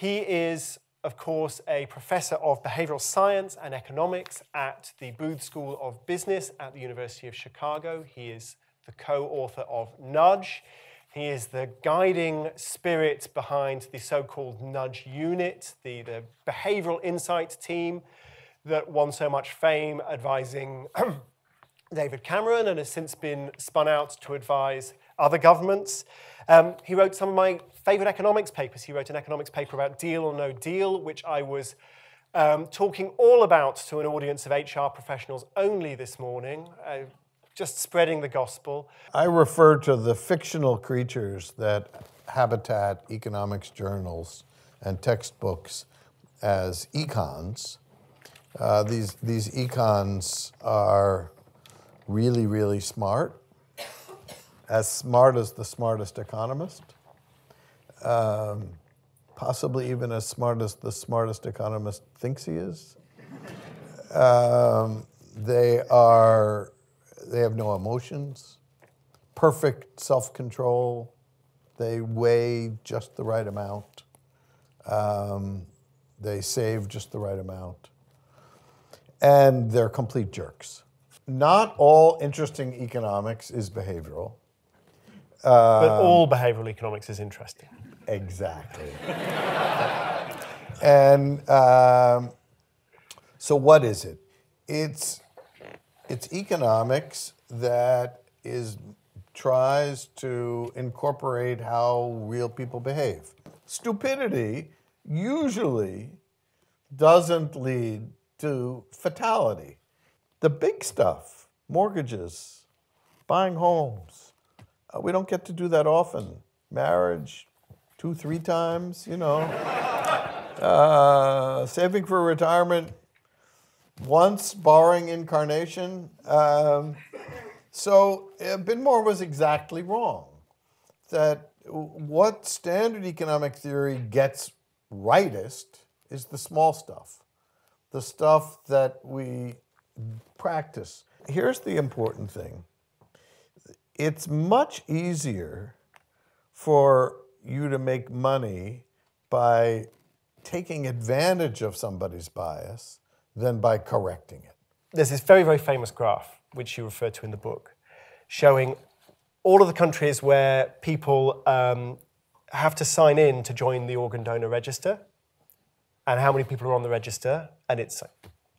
He is, of course, a professor of behavioral science and economics at the Booth School of Business at the University of Chicago. He is the co-author of Nudge. He is the guiding spirit behind the so-called Nudge Unit, the behavioral insight team that won so much fame advising David Cameron and has since been spun out to advise other governments. He wrote some of my favorite economics papers. He wrote an economics paper about Deal or No Deal, which I was talking all about to an audience of HR professionals only this morning, just spreading the gospel. I refer to the fictional creatures that habitat economics journals and textbooks as econs. These econs are really, really smart, as smart as the smartest economist, possibly even as smart as the smartest economist thinks he is. They have no emotions, perfect self-control. They weigh just the right amount. They save just the right amount. And they're complete jerks. Not all interesting economics is behavioral. But all behavioral economics is interesting. Exactly. And so what is it? It's economics that tries to incorporate how real people behave. Stupidity usually doesn't lead to fatality. The big stuff, mortgages, buying homes, we don't get to do that often. Marriage, 2-3 times, you know. Saving for retirement, once, borrowing incarnation. So Binmore was exactly wrong, that what standard economic theory gets rightest is the small stuff, the stuff that we practice. Here's the important thing. It's much easier for you to make money by taking advantage of somebody's bias than by correcting it. There's this very, very famous graph, which you refer to in the book, showing all of the countries where people have to sign in to join the organ donor register, and how many people are on the register, and it's like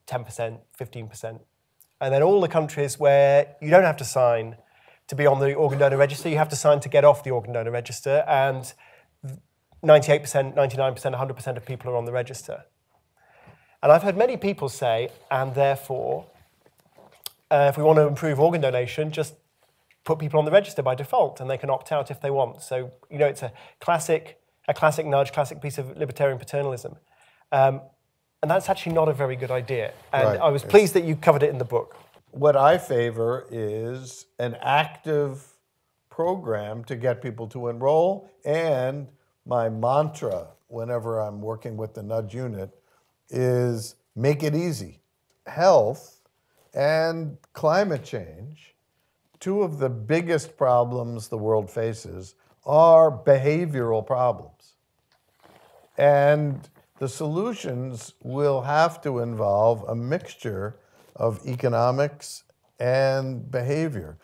10%, 15%. And then all the countries where you don't have to sign to be on the organ donor register, you have to sign to get off the organ donor register, and 98%, 99%, 100% of people are on the register. And I've heard many people say, and therefore, if we want to improve organ donation, just put people on the register by default, and they can opt out if they want. So, you know, it's a classic nudge, classic piece of libertarian paternalism. And that's actually not a very good idea. And right. I was pleased that you covered it in the book. What I favor is an active program to get people to enroll. And my mantra, whenever I'm working with the Nudge Unit, is make it easy. Health and climate change, two of the biggest problems the world faces, are behavioral problems. And the solutions will have to involve a mixture of economics and behavior.